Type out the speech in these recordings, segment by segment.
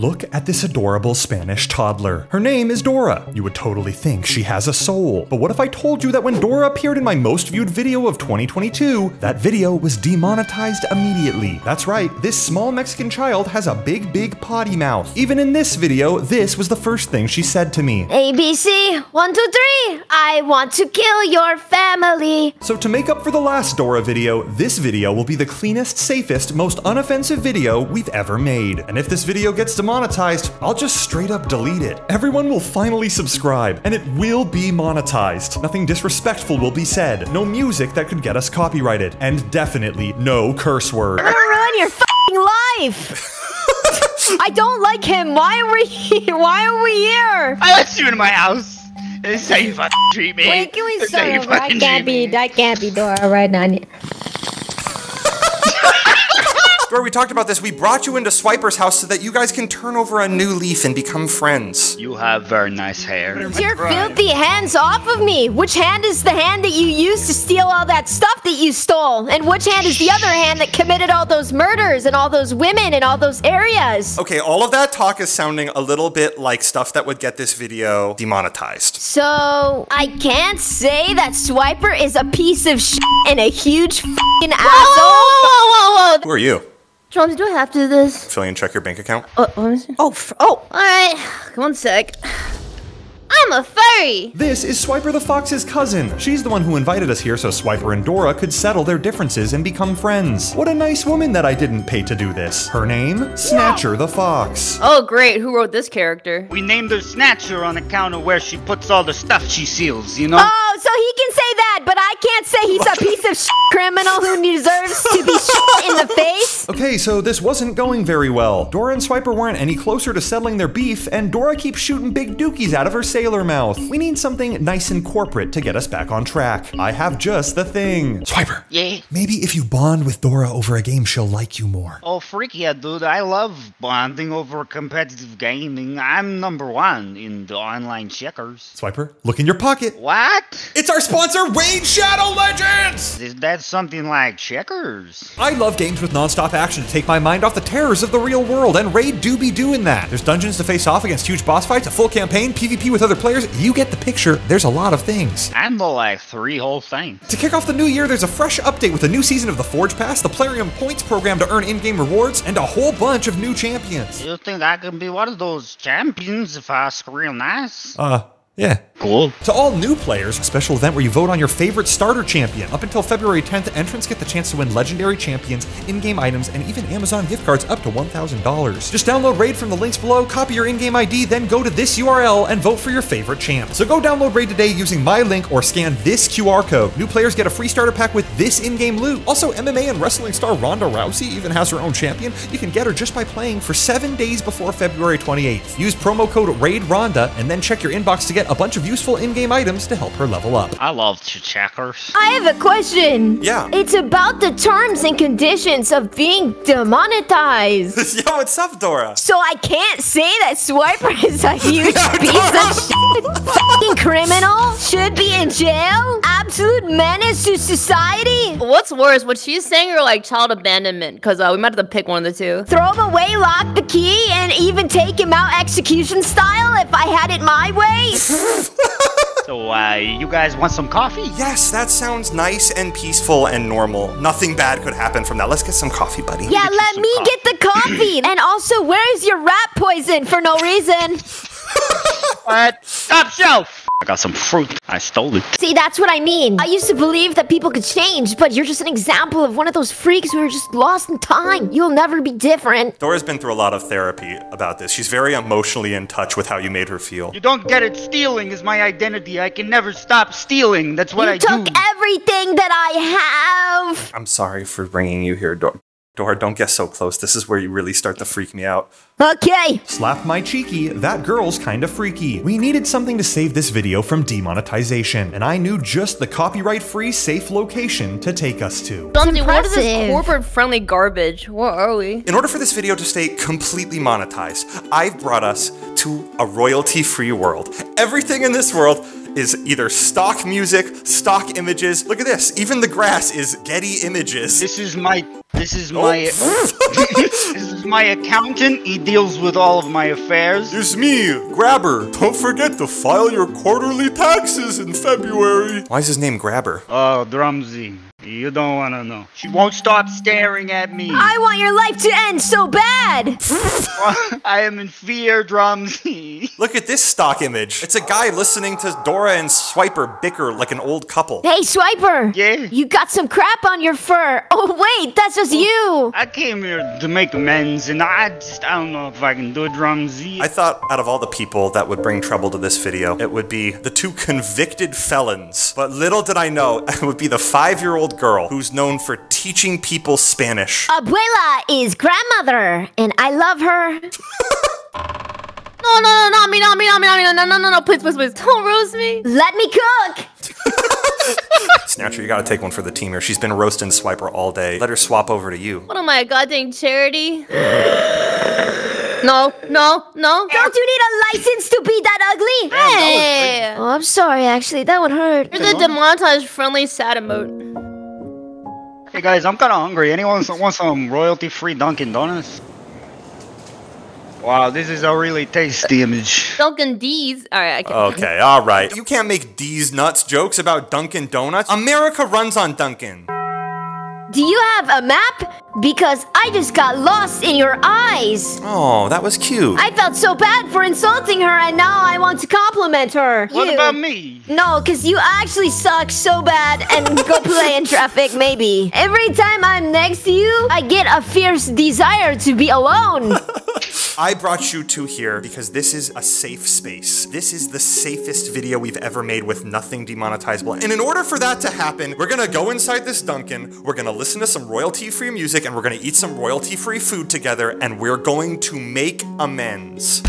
Look at this adorable Spanish toddler. Her name is Dora. You would totally think she has a soul. But what if I told you that when Dora appeared in my most viewed video of 2022, that video was demonetized immediately? That's right, this small Mexican child has a big potty mouth. Even in this video, this was the first thing she said to me. ABC, 1, 2, 3, I want to kill your family. So to make up for the last Dora video, this video will be the cleanest, safest, most unoffensive video we've ever made. And if this video gets demonetized, I'll just straight up delete it. Everyone will finally subscribe, and it will be monetized. Nothing disrespectful will be said, no music that could get us copyrighted, and definitely no curse word. You're gonna ruin your fucking life! I don't like him. Why are we here? I let you in my house. This is how you fucking treat me. Wait, can we start over? That can't be Dora right now. Dora, we talked about this. We brought you into Swiper's house so that you guys can turn over a new leaf and become friends. You have very nice hair. Get your filthy hands off of me. Which hand is the hand that you used to steal all that stuff that you stole? And which hand is the other hand that committed all those murders and all those women and all those areas? Okay, all of that talk is sounding a little bit like stuff that would get this video demonetized. So, I can't say that Swiper is a piece of shit and a huge f***ing asshole? Whoa. Who are you? Drumsy, do I have to do this? Fill in, check your bank account. Oh, all right. Come on, sec. I'm a furry! This is Swiper the Fox's cousin. She's the one who invited us here so Swiper and Dora could settle their differences and become friends. What a nice woman that I didn't pay to do this. Her name? Snatcher the Fox. Oh great, who wrote this character? We named her Snatcher on account of where she puts all the stuff she steals, you know? Oh, so he can say that, but I can't say he's a piece of shit criminal who deserves to be shit in the face? Okay, so this wasn't going very well. Dora and Swiper weren't any closer to settling their beef, and Dora keeps shooting big dookies out of her sailor mouth. We need something nice and corporate to get us back on track. I have just the thing. Swiper. Yeah? Maybe if you bond with Dora over a game, she'll like you more. Oh, freak yeah, dude. I love bonding over competitive gaming. I'm #1 in the online checkers. Swiper, look in your pocket. What? It's our sponsor, Raid: Shadow Legends! Is that something like checkers? I love games with non-stop action to take my mind off the terrors of the real world, and Raid do be doing that. There's dungeons to face off against huge boss fights, a full campaign, PvP with other players, you get the picture. There's a lot of things. I know like 3 whole things. To kick off the new year, there's a fresh update with a new season of the Forge Pass, the Plarium Points program to earn in-game rewards, and a whole bunch of new champions. You think I can be one of those champions if I ask real nice? Yeah. Cool. To all new players, a special event where you vote on your favorite starter champion. Up until February 10th, entrants get the chance to win legendary champions, in-game items, and even Amazon gift cards up to $1,000. Just download Raid from the links below, copy your in-game ID, then go to this URL and vote for your favorite champ. So go download Raid today using my link or scan this QR code. New players get a free starter pack with this in-game loot. Also, MMA and wrestling star Ronda Rousey even has her own champion. You can get her just by playing for 7 days before February 28th. Use promo code RAIDRonda and then check your inbox to get a bunch of useful in-game items to help her level up. I love checkers. I have a question. Yeah. It's about the terms and conditions of being demonetized. Yo, what's up, Dora? So I can't say that Swiper is a huge piece of shit fucking criminal? Should be in jail? Absolute menace to society? What's worse, what she's saying or like child abandonment? Because we might have to pick one of the two. Throw him away, lock the key, and even take him out execution style if I had it my way? So, you guys want some coffee? Yes, that sounds nice and peaceful and normal. Nothing bad could happen from that. Let's get some coffee, buddy. Yeah, let me get the coffee. And also, where is your rat poison for no reason? What? Top shelf! I got some fruit. I stole it. See, that's what I mean. I used to believe that people could change, but you're just an example of one of those freaks who are just lost in time. You'll never be different. Dora's been through a lot of therapy about this. She's very emotionally in touch with how you made her feel. You don't get it. Stealing is my identity. I can never stop stealing. That's what I do. You took everything that I have. I'm sorry for bringing you here, Dora. Dora, don't get so close. This is where you really start to freak me out. Okay. Slap my cheeky, that girl's kinda freaky. We needed something to save this video from demonetization, and I knew just the copyright-free safe location to take us to. Duncan, what is this corporate-friendly garbage? What are we? In order for this video to stay completely monetized, I've brought us to a royalty-free world. Everything in this world is either stock music, stock images. Look at this, even the grass is Getty Images. This is my my accountant. He deals with all of my affairs. It's me, Grabber. Don't forget to file your quarterly taxes in February. Why is his name Grabber? Oh, Drumsy. You don't want to know. She won't stop staring at me. I want your life to end so bad. I am in fear, Drumsy. Look at this stock image. It's a guy listening to Dora and Swiper bicker like an old couple. Hey, Swiper. Yeah? You got some crap on your fur. Oh, wait, that's just you. I came here to make amends, and I don't know if I can do it, Drumsy. I thought out of all the people that would bring trouble to this video, it would be the two convicted felons. But little did I know, it would be the 5-year-old girl who's known for teaching people Spanish. Abuela is grandmother, and I love her. No, not me, not me, not me, not me, no, please. Don't roast me. Let me cook. Snatcher, you gotta take one for the team here. She's been roasting Swiper all day. Let her swap over to you. What am I, a goddamn charity? No. Don't you need a license to be that ugly? Hey. Oh, I'm sorry, actually. That would hurt. You're the demonetized friendly sad emote. Hey guys, I'm kinda hungry. Anyone want some royalty-free Dunkin Donuts? Wow, this is a really tasty image. Dunkin D's. Alright, I can't. Okay, alright. You can't make D's nuts jokes about Dunkin Donuts. America runs on Dunkin. Do you have a map? Because I just got lost in your eyes. Oh, that was cute. I felt so bad for insulting her, and now I want to compliment her. What about me? No, because you actually suck so bad and go play in traffic, maybe. Every time I'm next to you, I get a fierce desire to be alone. I brought you two here because this is a safe space. This is the safest video we've ever made with nothing demonetizable. And in order for that to happen, we're going to go inside this Dunkin', we're going to listen to some royalty-free music, and we're going to eat some royalty-free food together, and we're going to make amends.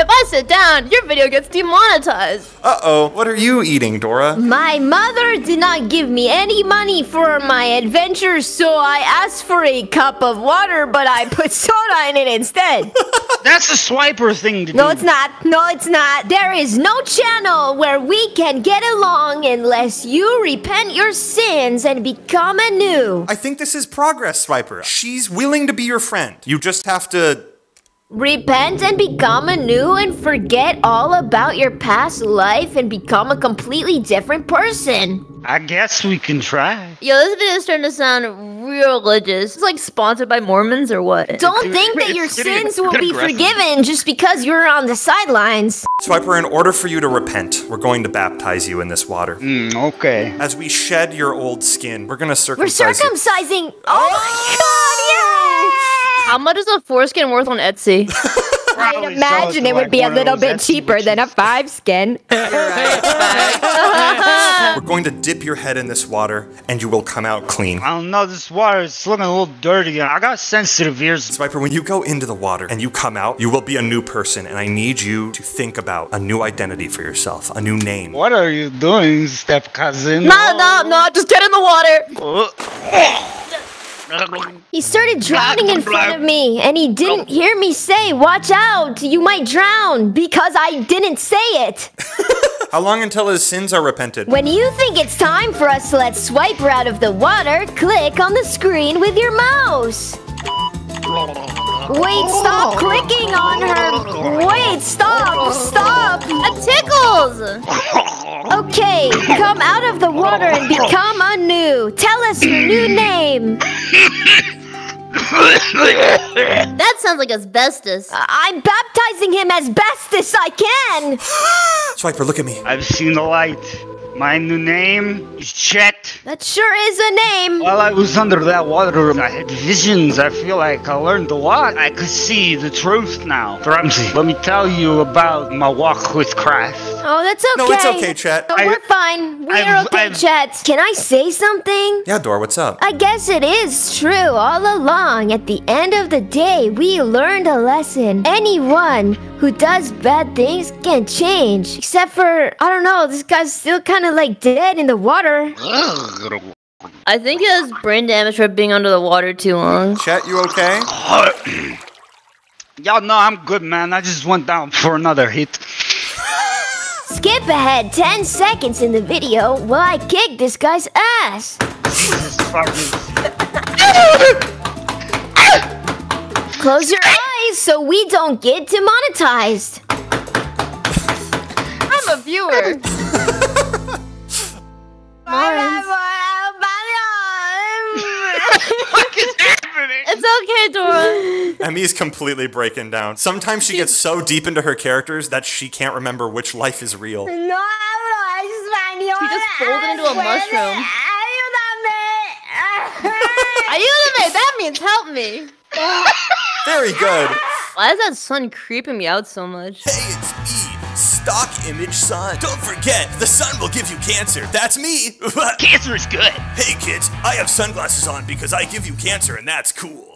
If I sit down, your video gets demonetized. Uh-oh, what are you eating, Dora? My mother did not give me any money for my adventure, so I asked for a cup of water, but I put soda in it instead. That's a Swiper thing to do. No, it's not. No, it's not. There is no channel where we can get along unless you repent your sins and become anew. I think this is progress, Swiper. She's willing to be your friend. You just have to... repent and become anew and forget all about your past life and become a completely different person. I guess we can try. Yo, this video is starting to sound real religious. It's like sponsored by Mormons or what? Don't think that your sins will be forgiven just because you're on the sidelines. Swiper, in order for you to repent, we're going to baptize you in this water. Okay. As we shed your old skin, we're going to circumcise you. We're circumcising. Oh my god, yeah! How much is a foreskin worth on Etsy? I'd imagine it would be a little bit cheaper than a 5-skin. We're going to dip your head in this water, and you will come out clean. I don't know, this water is looking a little dirty. I got sensitive ears. Swiper, when you go into the water and you come out, you will be a new person, and I need you to think about a new identity for yourself, a new name. What are you doing, step-cousin? No, just get in the water. He started drowning in front of me, and he didn't hear me say, watch out, you might drown, because I didn't say it. How long until his sins are repented? When you think it's time for us to let Swiper out of the water, click on the screen with your mouse. Wait, stop clicking on her. Wait, stop. That tickles. Okay, come out of the water and become anew. Tell us your new name. That sounds like asbestos. I'm baptizing him as best I can. Swiper, look at me. I've seen the light. My new name is Chet. That sure is a name. While I was under that water, I had visions. I feel like I learned a lot. I could see the truth now. Drumsy, let me tell you about my walk with Christ. Oh, that's okay. No, it's okay, Chet. No, we're fine. We're okay, Chet. Can I say something? Yeah, Dora, what's up? I guess it is true all along. At the end of the day, we learned a lesson. Anyone who does bad things can change. Except for, I don't know, this guy's still kind of like dead in the water. I think he has brain damage for being under the water too long. Chet, you okay? Y'all know I'm good, man. I just went down for another hit. Skip ahead 10 seconds in the video while I kick this guy's ass. Close your eyes so we don't get demonetized. I'm a viewer. What is happening? It's okay, Dora. Emmy's completely breaking down. Sometimes she gets so deep into her characters that she can't remember which life is real. No, she just folded into a mushroom. Ayudame, that means help me. Very good. Why is that sun creeping me out so much? Hey, it's me. Stock image sun. Don't forget, the sun will give you cancer. That's me. Cancer is good. Hey kids, I have sunglasses on because I give you cancer and that's cool.